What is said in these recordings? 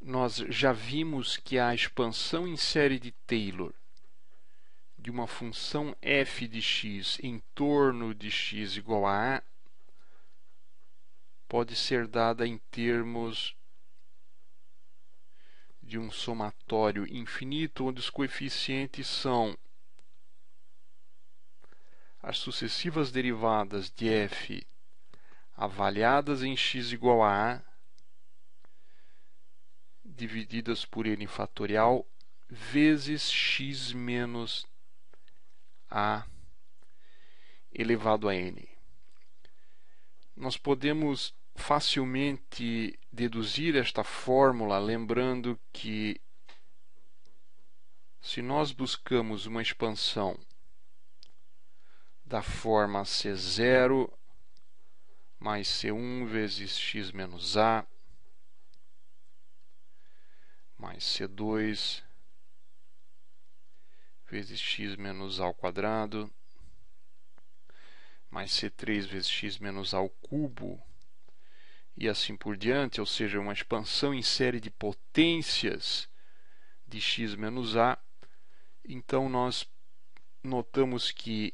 nós já vimos que a expansão em série de Taylor de uma função f de x em torno de x igual a A pode ser dada em termos de um somatório infinito, onde os coeficientes são as sucessivas derivadas de f avaliadas em x igual a A divididas por n fatorial vezes x menos a elevado a n. Nós podemos facilmente deduzir esta fórmula, lembrando que se nós buscamos uma expansão da forma C0 mais C1 vezes x menos a mais C2 vezes x menos a ao quadrado, mais C3 vezes x menos a ao cubo, e assim por diante, ou seja, uma expansão em série de potências de x menos a, então nós notamos que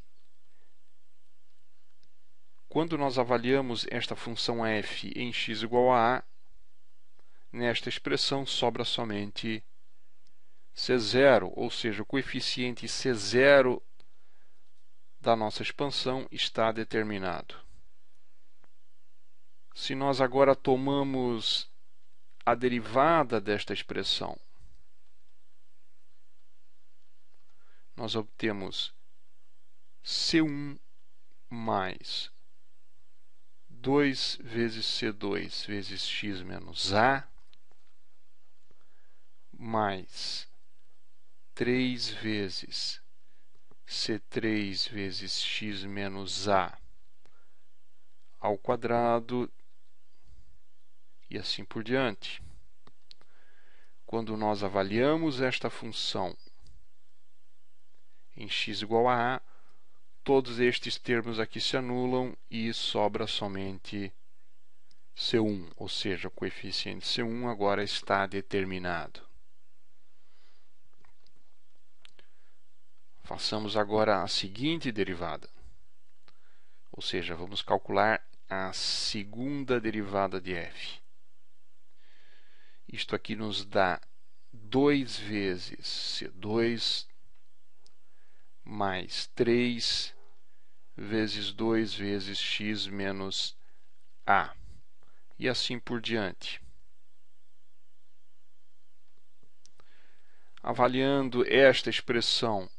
quando nós avaliamos esta função f em x igual a A, nesta expressão sobra somente C0, ou seja, o coeficiente C0 da nossa expansão está determinado. Se nós agora tomamos a derivada desta expressão, nós obtemos C1 mais 2 vezes C2 vezes x menos a mais 3 vezes C3 vezes x menos a ao quadrado e assim por diante. Quando nós avaliamos esta função em x igual a A, todos estes termos aqui se anulam e sobra somente C1, ou seja, o coeficiente C1 agora está determinado. Façamos agora a seguinte derivada, ou seja, vamos calcular a segunda derivada de f. Isto aqui nos dá 2 vezes C2 mais 3 vezes 2 vezes x menos a, e assim por diante. Avaliando esta expressão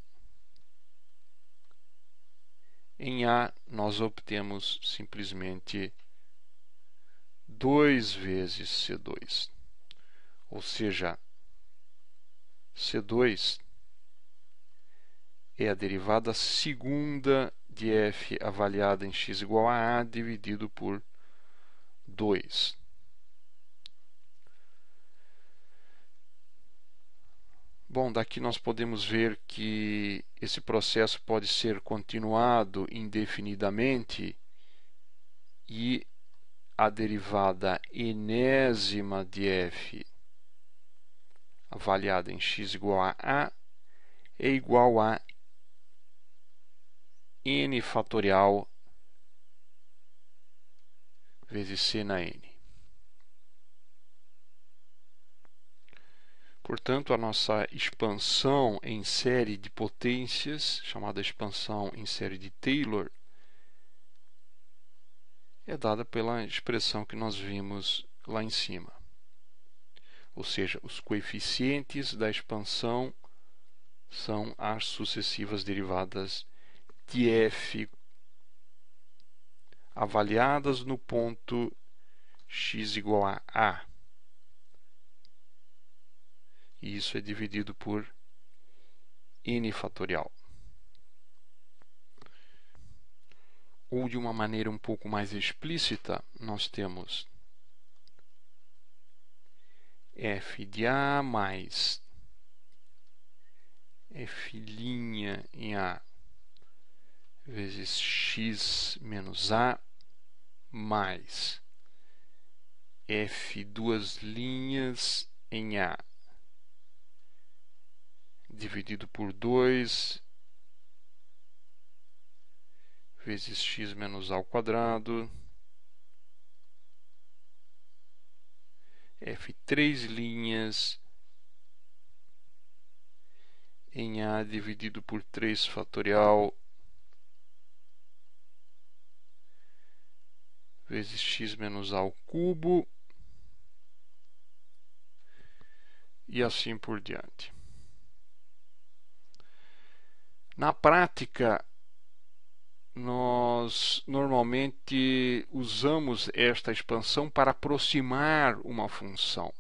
em A, nós obtemos simplesmente 2 vezes C2, ou seja, C2 é a derivada segunda de f avaliada em x igual a A dividido por 2. Bom, daqui nós podemos ver que esse processo pode ser continuado indefinidamente e a derivada enésima de f avaliada em x igual a A é igual a n fatorial vezes c na n. Portanto, a nossa expansão em série de potências, chamada expansão em série de Taylor, é dada pela expressão que nós vimos lá em cima. Ou seja, os coeficientes da expansão são as sucessivas derivadas de f avaliadas no ponto x igual a A. E isso é dividido por n fatorial. Ou de uma maneira um pouco mais explícita, nós temos f de A mais f' em A vezes x menos a mais f duas linhas em A dividido por 2 vezes x menos a ao quadrado, f3 linhas em A dividido por 3 fatorial vezes x menos a ao cubo e assim por diante. Na prática, nós normalmente usamos esta expansão para aproximar uma função.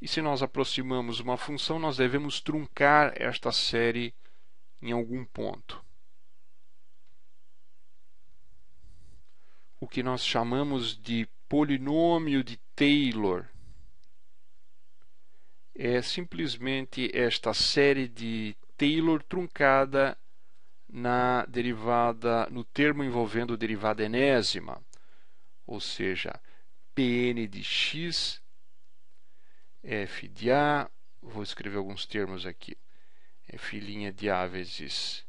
E se nós aproximamos uma função, nós devemos truncar esta série em algum ponto, o que nós chamamos de polinômio de Taylor. É simplesmente esta série de Taylor truncada na derivada, no termo envolvendo derivada enésima, ou seja, Pn de x, f de A, vou escrever alguns termos aqui, f' de A vezes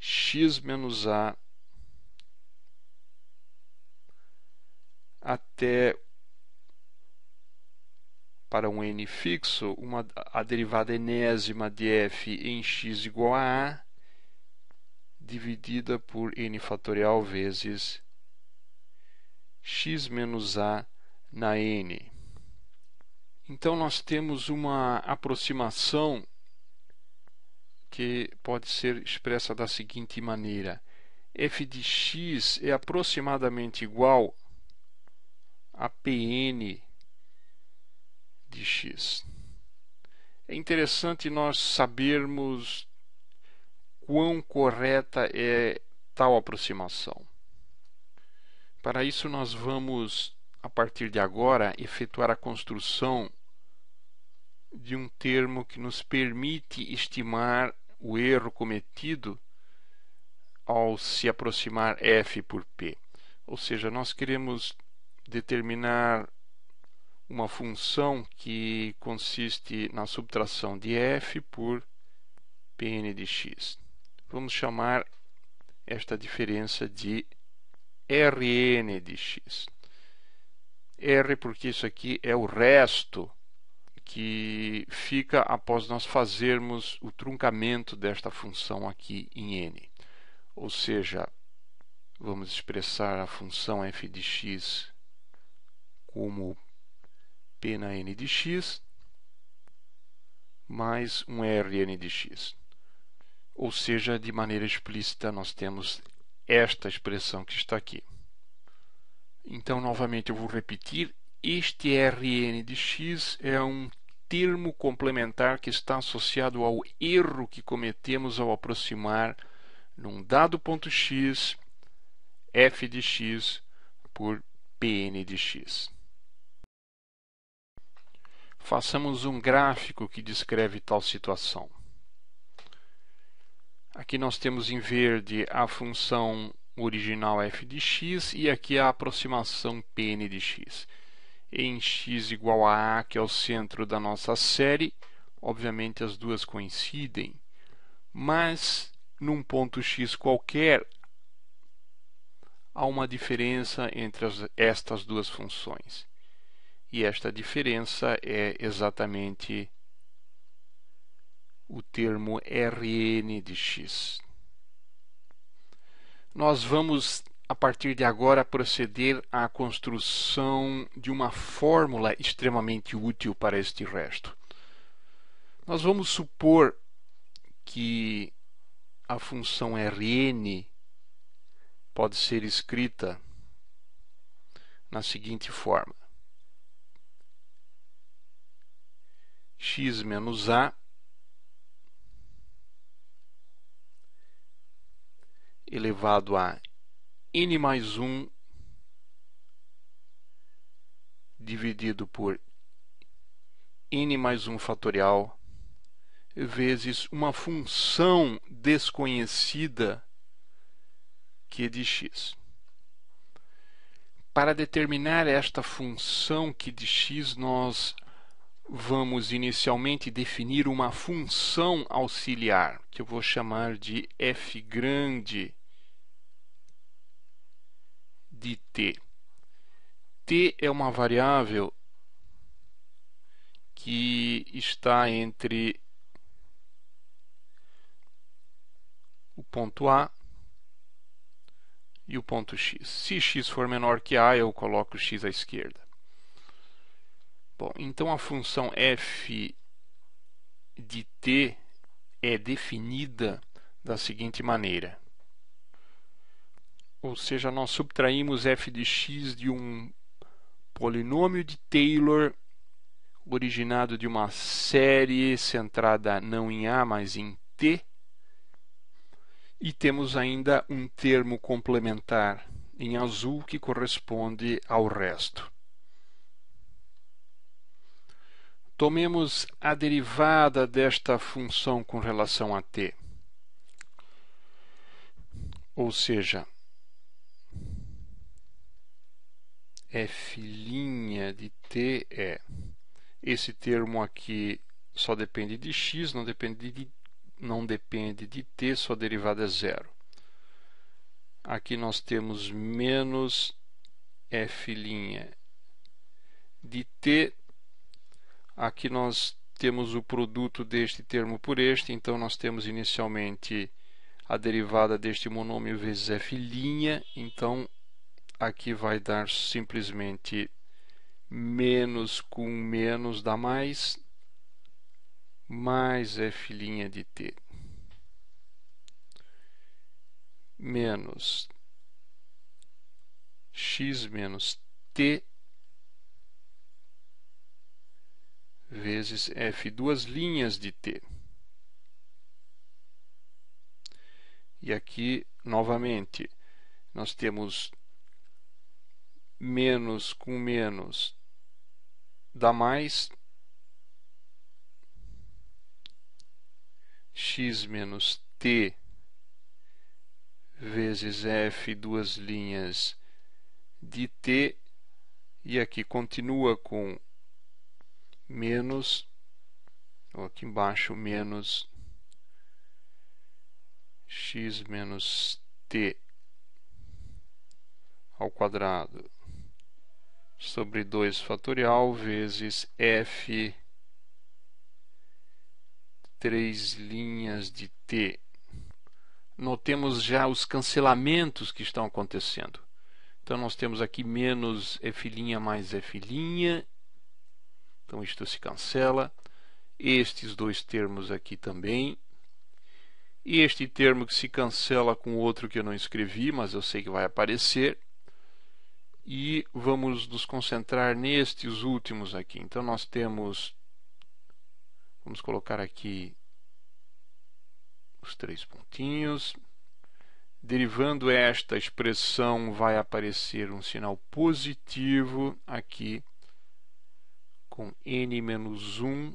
x menos A, até, para um n fixo, a derivada enésima de f em x igual a A, dividida por n fatorial vezes x menos A na n. Então, nós temos uma aproximação que pode ser expressa da seguinte maneira. F de x é aproximadamente igual a Pn de x. É interessante nós sabermos quão correta é tal aproximação. Para isso, nós vamos, a partir de agora, efetuar a construção de um termo que nos permite estimar o erro cometido ao se aproximar f por p. Ou seja, nós queremos determinar uma função que consiste na subtração de f por Pn de x. Vamos chamar esta diferença de Rn de x. R porque isso aqui é o resto que fica após nós fazermos o truncamento desta função aqui em n. Ou seja, vamos expressar a função f de x como p na n de x mais um Rn de x. Ou seja, de maneira explícita, nós temos esta expressão que está aqui. Então, novamente, eu vou repetir. Este Rn de x é um termo complementar que está associado ao erro que cometemos ao aproximar, num dado ponto x, f de x por Pn de x. Façamos um gráfico que descreve tal situação. Aqui nós temos em verde a função original f de x e aqui a aproximação Pn de x. Em x igual a A, que é o centro da nossa série, obviamente as duas coincidem, mas num ponto x qualquer há uma diferença entre estas duas funções. E esta diferença é exatamente o termo Rn de x. Nós vamos, a partir de agora, proceder à construção de uma fórmula extremamente útil para este resto. Nós vamos supor que a função Rn pode ser escrita na seguinte forma. X menos A elevado a n mais 1 dividido por n mais 1 fatorial vezes uma função desconhecida que é de x. Para determinar esta função que de x nós vamos inicialmente definir uma função auxiliar, que eu vou chamar de f grande de t. T é uma variável que está entre o ponto A e o ponto x. Se x for menor que a, eu coloco x à esquerda. Bom, então a função f de t é definida da seguinte maneira. Ou seja, nós subtraímos f de x de um polinômio de Taylor originado de uma série centrada não em a, mas em t. E temos ainda um termo complementar em azul que corresponde ao resto. Tomemos a derivada desta função com relação a t. Ou seja, f' de t é... Esse termo aqui só depende de x, não depende de t, sua derivada é zero. Aqui nós temos menos f' de t. Aqui nós temos o produto deste termo por este, então nós temos inicialmente a derivada deste monômio vezes f', então aqui vai dar simplesmente menos com menos dá mais f' de t menos x menos t vezes f duas linhas de t. E aqui, novamente, nós temos menos com menos dá mais x menos t vezes f duas linhas de t, e aqui continua com menos, ou aqui embaixo menos x menos t ao quadrado sobre 2 fatorial vezes f 3 linhas de t. Notemos já os cancelamentos que estão acontecendo. Então nós temos aqui menos f' mais f'. Então isto se cancela. Estes dois termos aqui também. E este termo que se cancela com outro que eu não escrevi, mas eu sei que vai aparecer. E vamos nos concentrar nestes últimos aqui. Então nós temos... Vamos colocar aqui os três pontinhos. Derivando esta expressão, vai aparecer um sinal positivo aqui, com n menos 1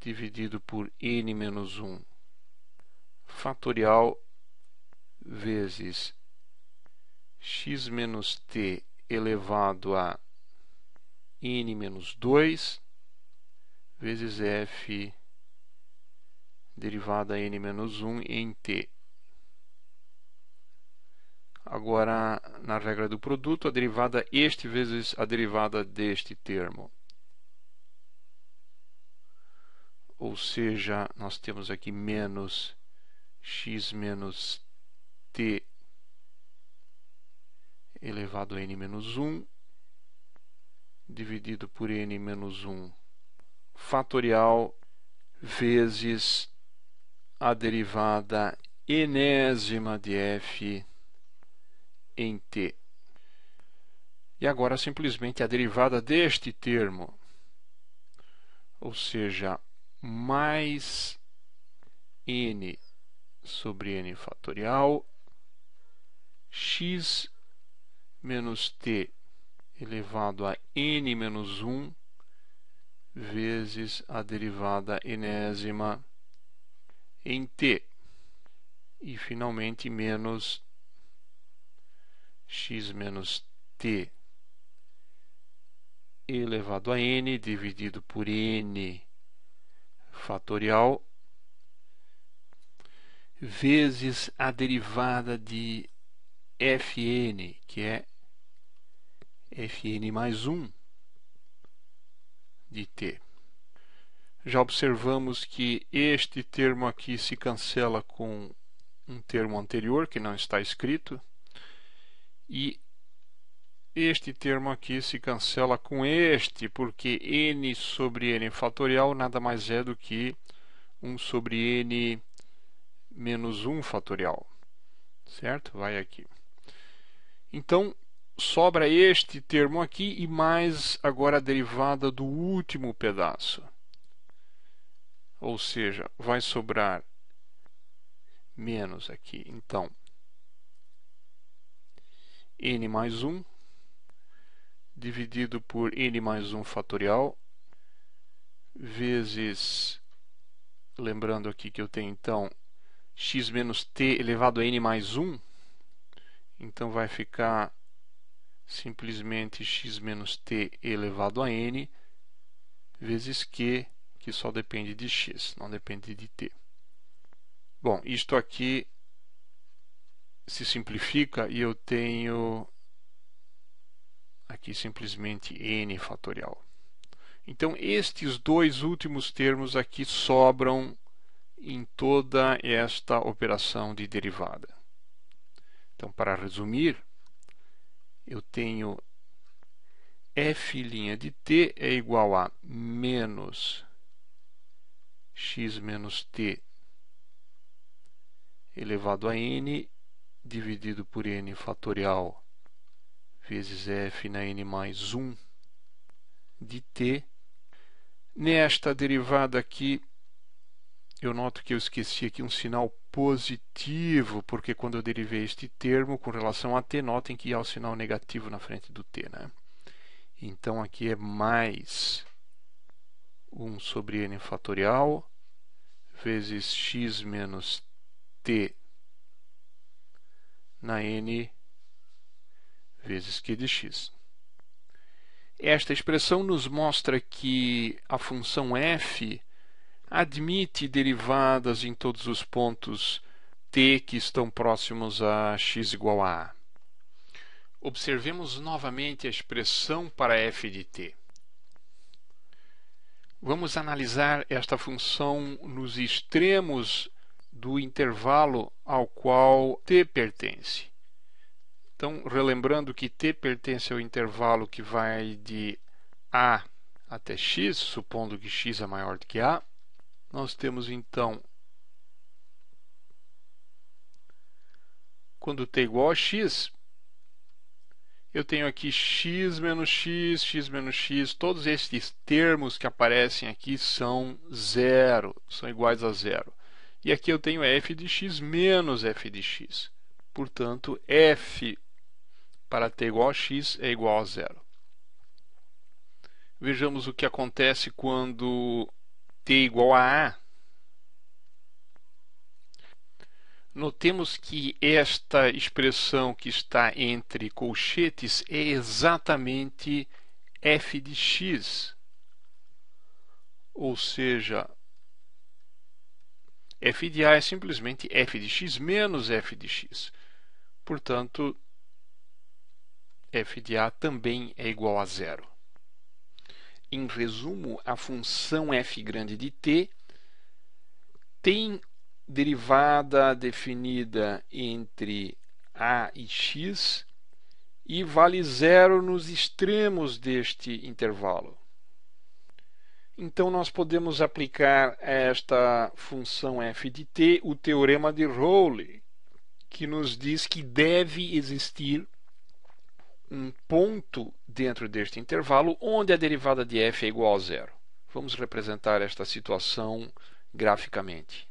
dividido por n menos 1 fatorial vezes x menos t elevado a n menos 2 vezes f derivada n menos 1 em t. Agora, na regra do produto, a derivada este vezes a derivada deste termo. Ou seja, nós temos aqui menos x menos t elevado a n menos 1 dividido por n menos 1 fatorial vezes a derivada enésima de f em t. E agora simplesmente a derivada deste termo, ou seja, mais n sobre n fatorial x menos t elevado a n menos 1 vezes a derivada enésima em t. E finalmente menos x menos t elevado a n dividido por n fatorial vezes a derivada de fn, que é fn mais 1 de t. Já observamos que este termo aqui se cancela com um termo anterior que não está escrito, e este termo aqui se cancela com este, porque n sobre n fatorial nada mais é do que 1 sobre n menos 1 fatorial, certo? Vai aqui. Então, sobra este termo aqui e mais agora a derivada do último pedaço. Ou seja, vai sobrar menos aqui, então, n mais 1 dividido por n mais 1 fatorial, vezes, lembrando aqui que eu tenho então x menos t elevado a n mais 1, então vai ficar simplesmente x menos t elevado a n, vezes q, que só depende de x, não depende de t. Bom, isto aqui se simplifica e eu tenho aqui simplesmente n fatorial. Então, estes dois últimos termos aqui sobram em toda esta operação de derivada. Então, para resumir, eu tenho f' de t é igual a menos x menos t elevado a n dividido por n fatorial vezes f na n mais 1 de t. Nesta derivada aqui, eu noto que eu esqueci aqui um sinal positivo, porque quando eu derivei este termo com relação a t, notem que há o sinal negativo na frente do t, né? Então aqui é mais 1 sobre n fatorial vezes x menos t na n vezes q de x. Esta expressão nos mostra que a função f admite derivadas em todos os pontos t que estão próximos a x igual a a. Observemos novamente a expressão para f de t. Vamos analisar esta função nos extremos do intervalo ao qual t pertence. Então, relembrando que t pertence ao intervalo que vai de a até x, supondo que x é maior do que a, nós temos então, quando t é igual a x, eu tenho aqui x menos x, todos estes termos que aparecem aqui são zero, são iguais a zero. E aqui eu tenho f de x menos f de x. Portanto, f para t igual a x é igual a zero. Vejamos o que acontece quando t igual a a. Notemos que esta expressão que está entre colchetes é exatamente f de x, ou seja, f de a é simplesmente f de x menos f de x. Portanto, f de a também é igual a zero. Em resumo, a função f grande de t tem derivada definida entre a e x e vale zero nos extremos deste intervalo. Então, nós podemos aplicar a esta função f de t o teorema de Rowley, que nos diz que deve existir um ponto dentro deste intervalo onde a derivada de f é igual a zero. Vamos representar esta situação graficamente.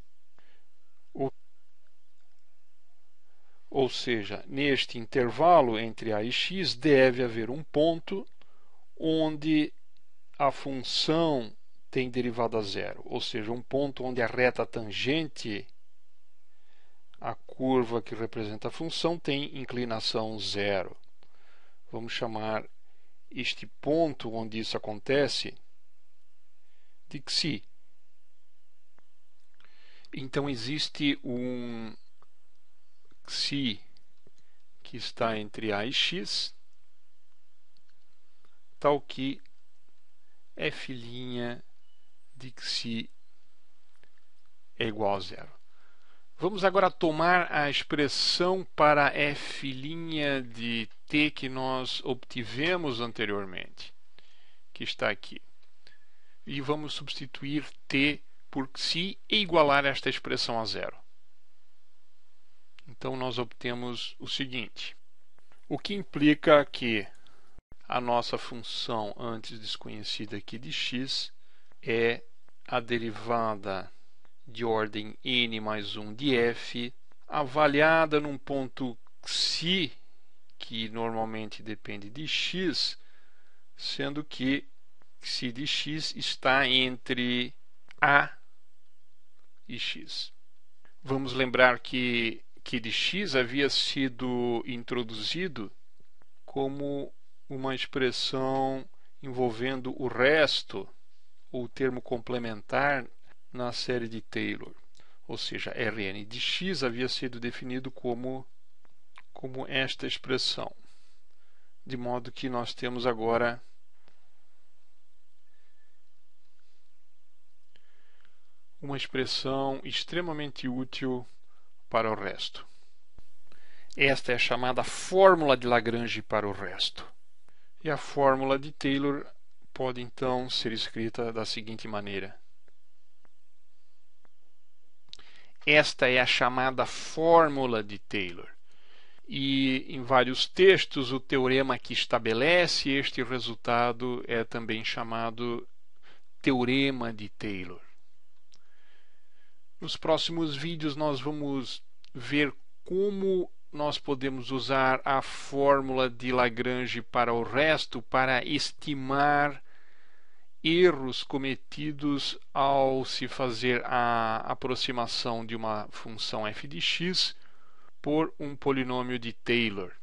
Ou seja, neste intervalo entre a e x deve haver um ponto onde a função tem derivada zero, ou seja, um ponto onde a reta tangente, a curva que representa a função, tem inclinação zero. vamos chamar este ponto onde isso acontece de xi. Então existe um xi que está entre A e X, tal que f' de xi é igual a zero. Vamos agora tomar a expressão para f' de t que nós obtivemos anteriormente, que está aqui, e vamos substituir t por xi e igualar esta expressão a zero. Então nós obtemos o seguinte, o que implica que a nossa função antes desconhecida aqui de x é a derivada de ordem n mais 1 de f, avaliada num ponto xi, que normalmente depende de x, sendo que xi de x está entre a e x. Vamos lembrar que q de x havia sido introduzido como uma expressão envolvendo o resto, ou termo complementar, na série de Taylor, ou seja, Rn de x havia sido definido como esta expressão, de modo que nós temos agora uma expressão extremamente útil para o resto. Esta é a chamada fórmula de Lagrange para o resto. E a fórmula de Taylor pode então ser escrita da seguinte maneira. Esta é a chamada fórmula de Taylor. E em vários textos o teorema que estabelece este resultado é também chamado teorema de Taylor. Nos próximos vídeos nós vamos ver como nós podemos usar a fórmula de Lagrange para o resto para estimar erros cometidos ao se fazer a aproximação de uma função f de x por um polinômio de Taylor.